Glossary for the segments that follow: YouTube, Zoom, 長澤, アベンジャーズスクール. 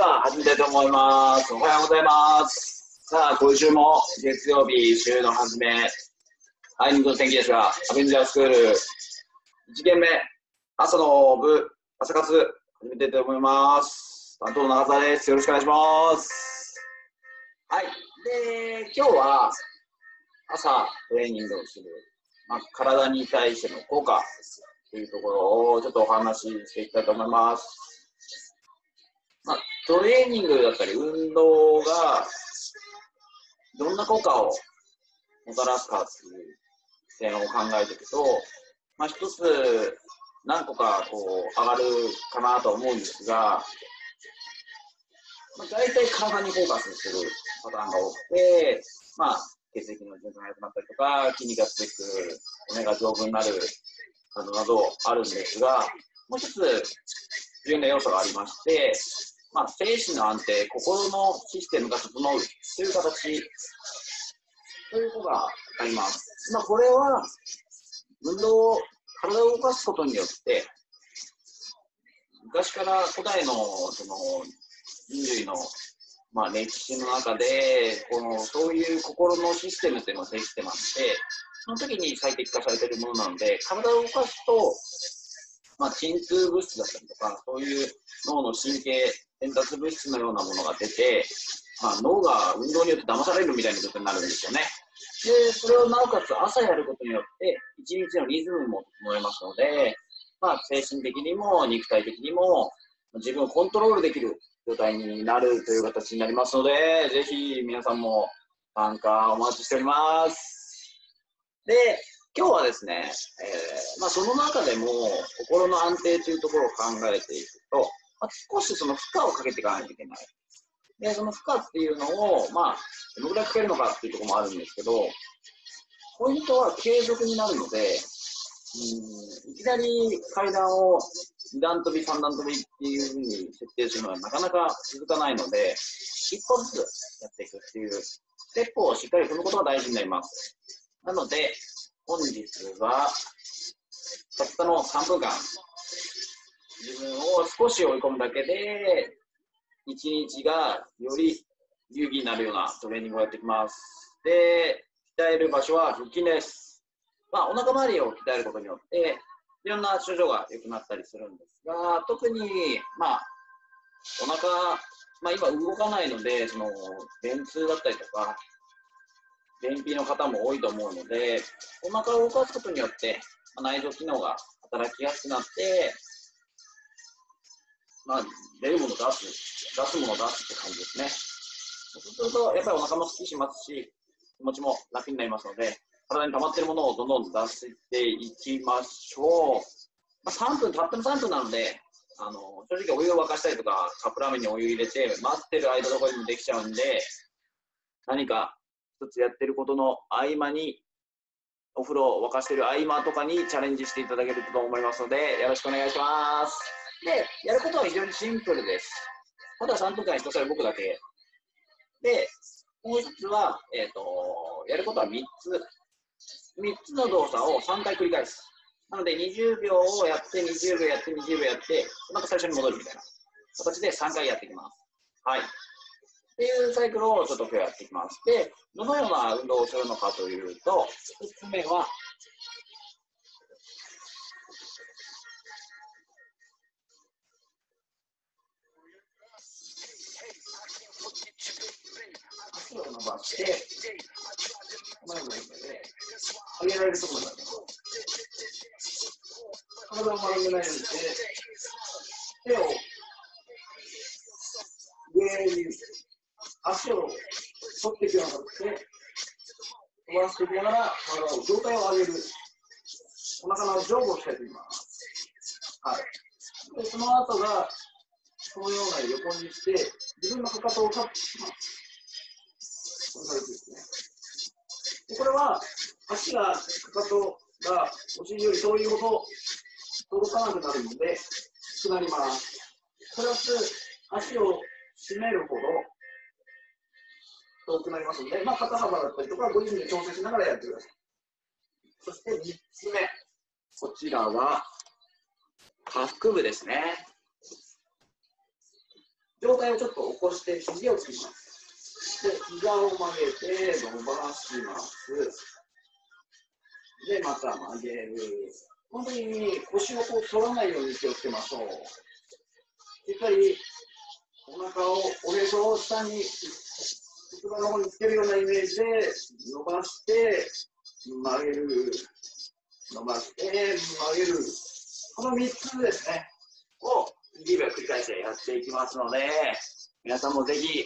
は始めたいと思います。おはようございます。さあ、今週も月曜日週の初め、あいにくの天気ですが、アベンジャースクール1限目、朝の部、朝活、始めたいと思います。担当の長澤です。よろしくお願いします。はい。で、今日は朝トレーニングをする、体に対しての効果というところをちょっとお話ししていきたいと思います。トレーニングだったり運動がどんな効果をもたらすかっていう点を考えていくと、一つ何個かこう上がるかなと思うんですが、大体体にフォーカスするパターンが多くて、血液の循環が良くなったりとか、筋肉が強く骨が丈夫になるなどなどあるんですが、もう一つ重要な要素がありまして、精神の安定、心のシステムが整うという形ということがあります。これは運動を体を動かすことによって、昔から古代の人類の歴史の中でそういう心のシステムというのができてまして、その時に最適化されているものなので、体を動かすと鎮痛物質だったりとか、そういう脳の神経伝達物質のようなものが出て、脳が運動によって騙されるみたいなことになるんですよね。で、それをなおかつ朝やることによって、一日のリズムも整えますので、精神的にも肉体的にも自分をコントロールできる状態になるという形になりますので、ぜひ皆さんも参加お待ちしております。で、今日はですね、その中でも心の安定というところを考えていくと、少しその負荷をかけていかないといけない。で、その負荷っていうのを、どのぐらいかけるのかっていうところもあるんですけど、ポイントは継続になるので、いきなり階段を2段跳び、3段跳びっていうふうに設定するのはなかなか続かないので、一歩ずつやっていくっていうステップをしっかり踏むことが大事になります。なので、本日はたったの3分間、自分を少し追い込むだけで、1日がより有意義になるようなトレーニングをやっていきます。で、鍛える場所は腹筋です。お腹周りを鍛えることによって、いろんな症状が良くなったりするんですが、特に、お腹、今動かないので、便通だったりとか、便秘の方も多いと思うので、お腹を動かすことによって、内臓機能が働きやすくなって、出るもの出す、出すもの出すって感じですね。そうすると、やっぱりお腹もすっきりしますし、気持ちも楽になりますので、体に溜まっているものをどんどん出していきましょう。たったの3分なので、正直お湯を沸かしたりとか、カップラーメンにお湯入れて、待ってる間とかにもできちゃうんで、何か、一つやってることの合間に、お風呂を沸かしてる合間とかにチャレンジしていただけると思いますので、よろしくお願いします。で、やることは非常にシンプルです。まだ3分間ひたすら動くだけ。で、もう一つは、やることは3つ。3つの動作を3回繰り返す。なので、20秒をやって、20秒やって、20秒やって、また最初に戻るみたいな形で3回やっていきます。はい。っていうサイクルをちょっと今日やっていきます。で、どのような運動をするのかというと、1つ目は、足を伸ばして、前の上で上げられるところになります。体を丸めないようにして、手を上に。足を取っていくような形で飛ばしていきながら上体を上げる、お腹の上部を鍛えていきます。はい。で、その後がこのような横にして自分のかかとをタッチします。この形ですね。で、これは足がかかとがお尻より遠いほど届かなくなるので低くなります。プラス足を締めるほど遠くなりますので、肩幅だったりとかご自身で調整しながらやってください。そして3つ目、こちらは下腹部ですね。上体をちょっと起こして肘をつきます。で膝を曲げて伸ばします。でまた曲げる。本当に腰をこう反らないように気をつけましょう。しっかりお腹をおへそを下に骨盤の方につけるようなイメージで伸ばして曲げる、伸ばして曲げる、この3つですねを日々繰り返してやっていきますので、皆さんもぜひ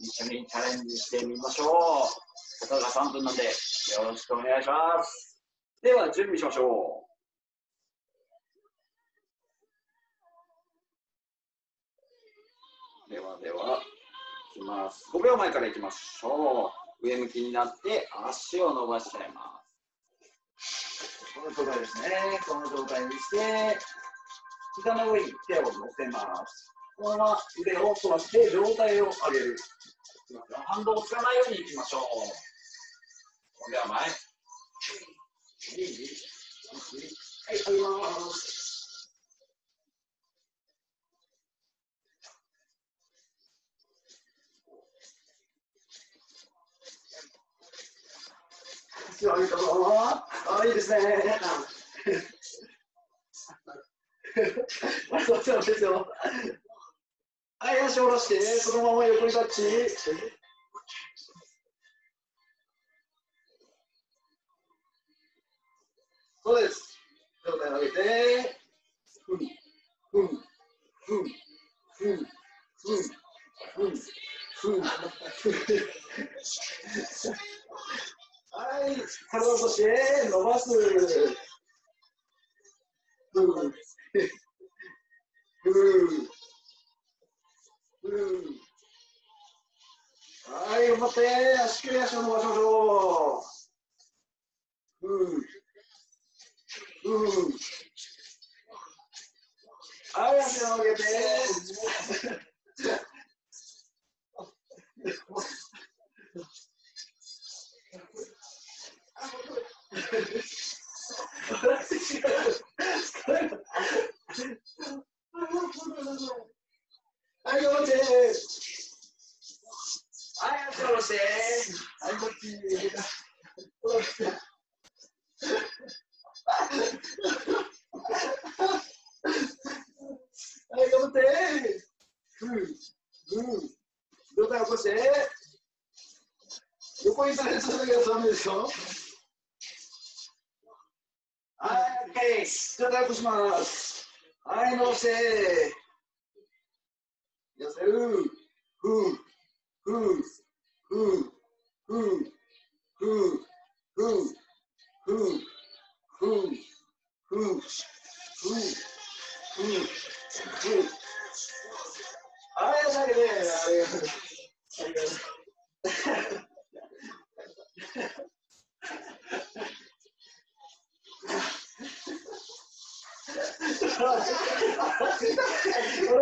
一緒にチャレンジしてみましょう。たかが3分なんでよろしくお願いします。では準備しましょう。ではいきます。5秒前からいきましょう。上向きになって足を伸ばしちゃいます。この状態ですね。この状態にして膝の上に手を乗せます。このまま腕を反らして上体を上げる。反動をつかないようにいきましょう。それでは前2、1、はい、上げます。上げたぞ。あ、いいですね。はい、足を下ろして、そのまま横にタッチ。そうです。上体を上げて。はい、体をそして伸ばす。はい、頑張って、足首足を伸ばしましょう。はい、足を上げて。はい、頑張って。はい、足を下ろして。はい、こっち。はい、頑張って。上体を起こして。横に垂れ続けるとダメですよ。はい、OK。上体を起こします。はい、伸ばして。寄せる。はい、下げて。はい、お疲れ様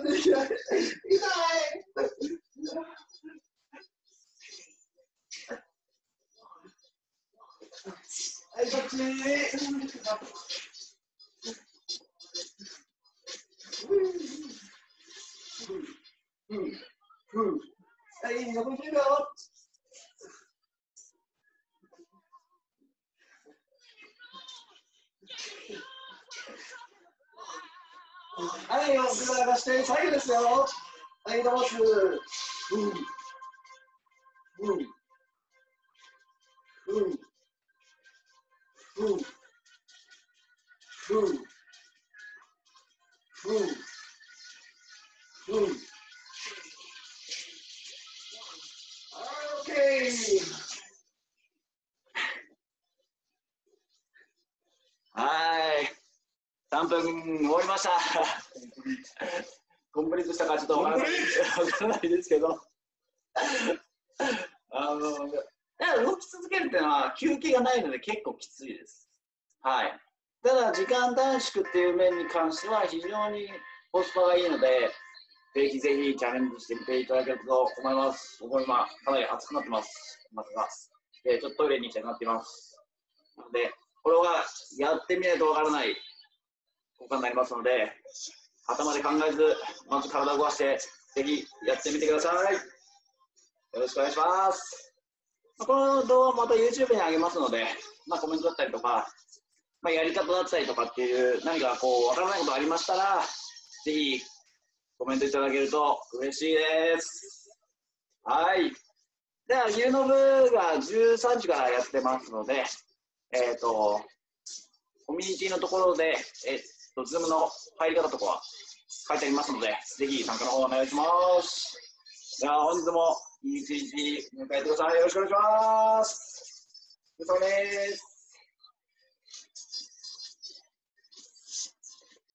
でした。最後ですよ。はい、どうもす。はい、3分終わりました。コンプリートしたかちょっとわからないですけど、動き続けるっていうのは休憩がないので結構きついです。はい。ただ時間短縮っていう面に関しては非常にコスパがいいので、ぜひぜひチャレンジしてみていただけると思います。僕も今かなり熱くなってます。ちょっとトイレに行きたくなっています。なのでこれはやってみないとわからない効果になりますので、頭で考えずまず体を動かしてぜひやってみてください。よろしくお願いします。この動画また YouTube に上げますので、コメントだったりとか、やり方だったりとかっていう何かわからないことありましたら、ぜひコメントいただけると嬉しいです。はい。では昼の部が13時からやってますので、コミュニティのところで、Zoom の入り方とかは書いてありますので、ぜひ参加の方お願いします。じゃあ本日もいい一日迎えてください。よろしくお願いします。お疲れ様です。